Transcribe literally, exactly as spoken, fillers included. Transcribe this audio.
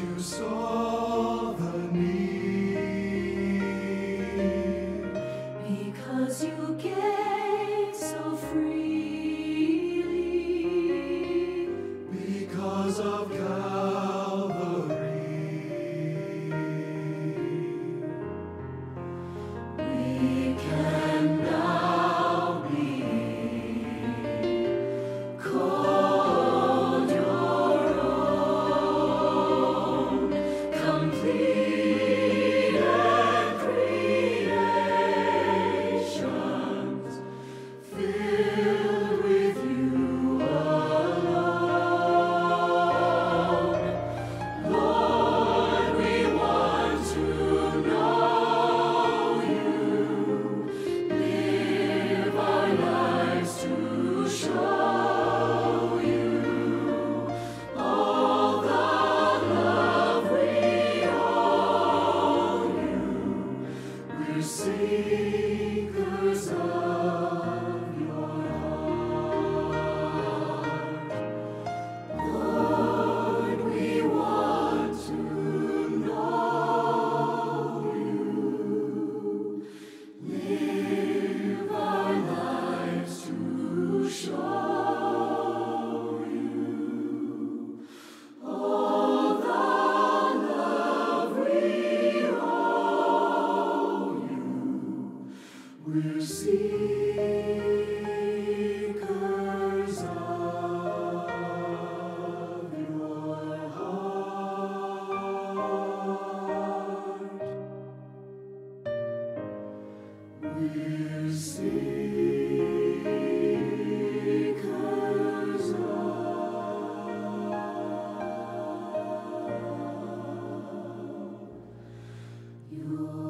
you saw the need, because you gave so freely, because of Calvary, we can now be called. Seekers of your heart, Lord, we want to know you, live our lives to show you all the love we. We're seekers of your heart. We're seekers of your